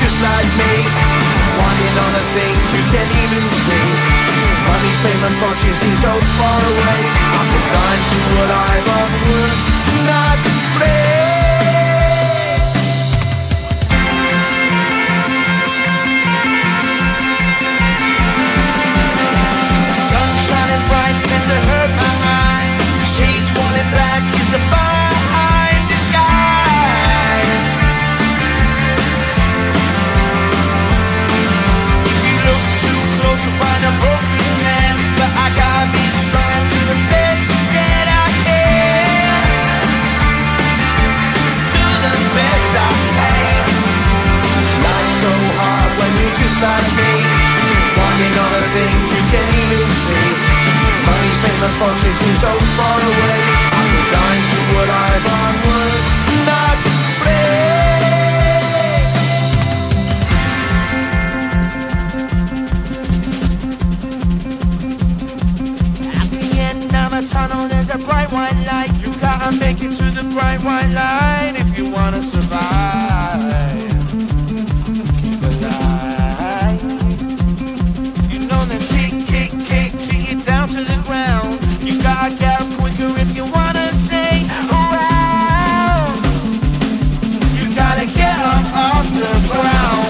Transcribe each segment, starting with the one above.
just like me, wanting on the things you can't even see. Money, fame and fortune seem so far away. I'm resigned to a life of work, not play. Sunshine and bright tend to hurt my mind. Shades worn and black is a fine disguise. If you look too close, you'll find a broken man, but I gotta be strong and do the best that I can. Do the best I can. Life's so hard when you're just like me, walking on the things you can't even see. Money, fame and fortune seem so far away. I'm resigned to what I've onward, not play. At the end of a tunnel there's a bright white light. You gotta make it to the bright white light if you wanna survive. To the ground, you gotta get up quicker if you wanna stay around. You gotta get up off the ground.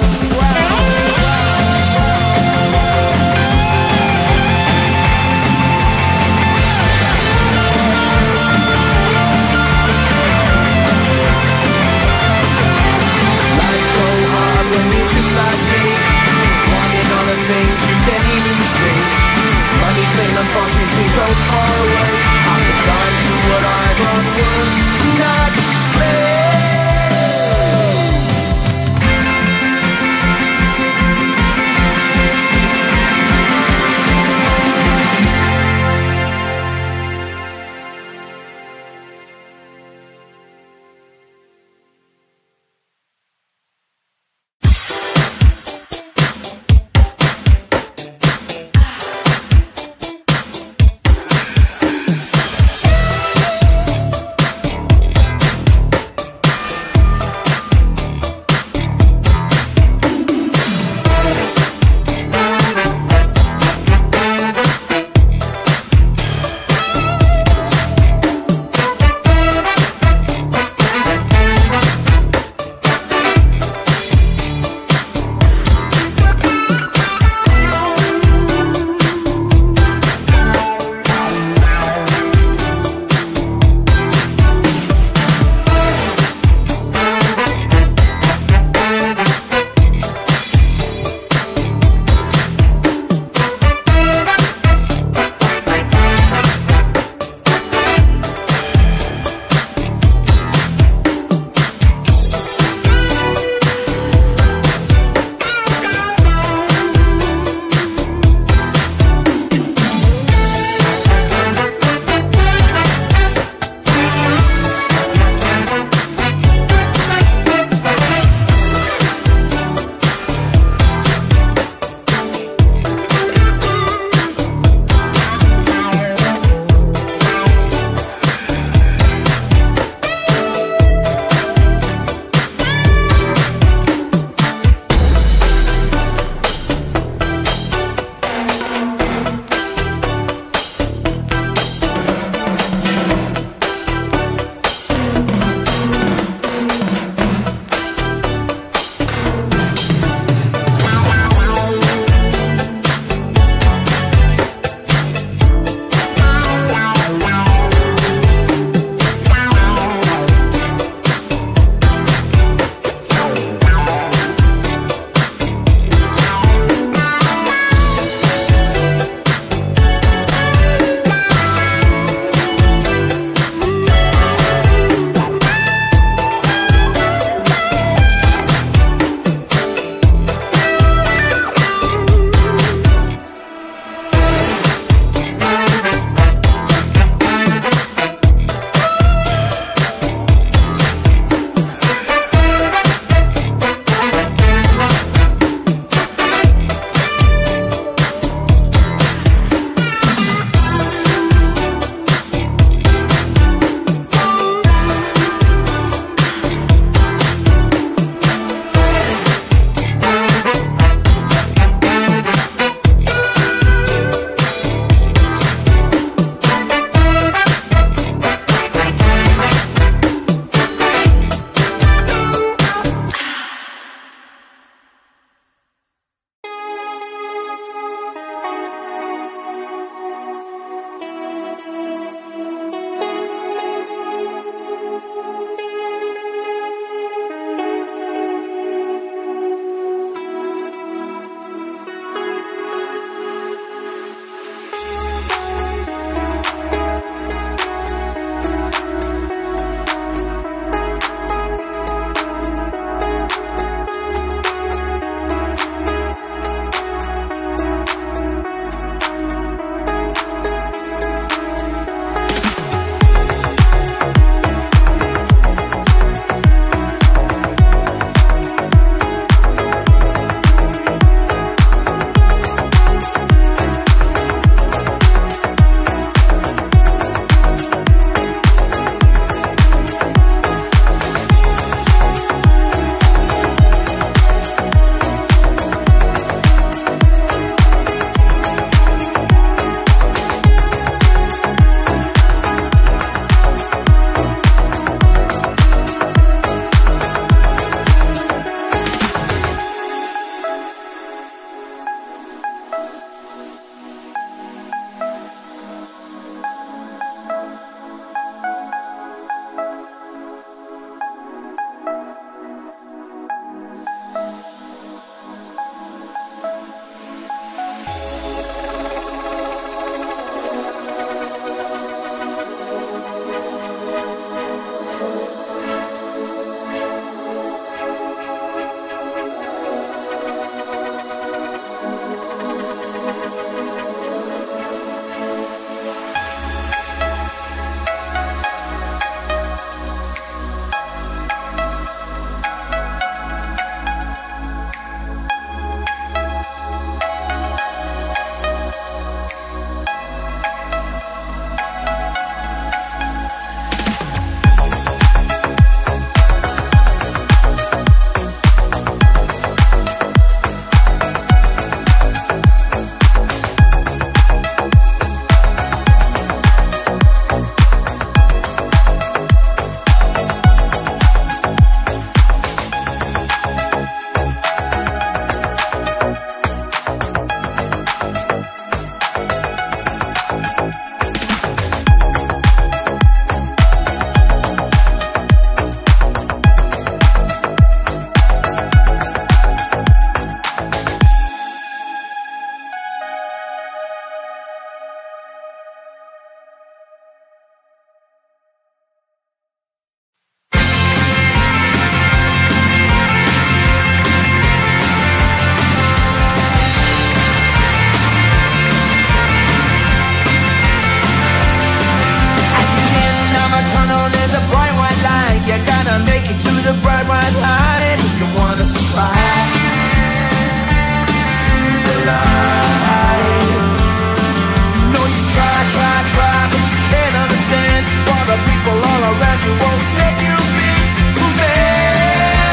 around you won't let you be who fair.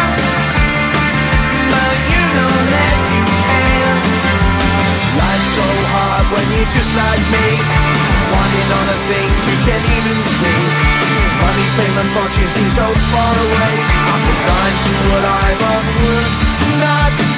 But you know that you can. Life's so hard when you're just like me, wanting all the things you can't even see. Money, fame and fortune seem so far away. I'm resigned to what I've unworked. Not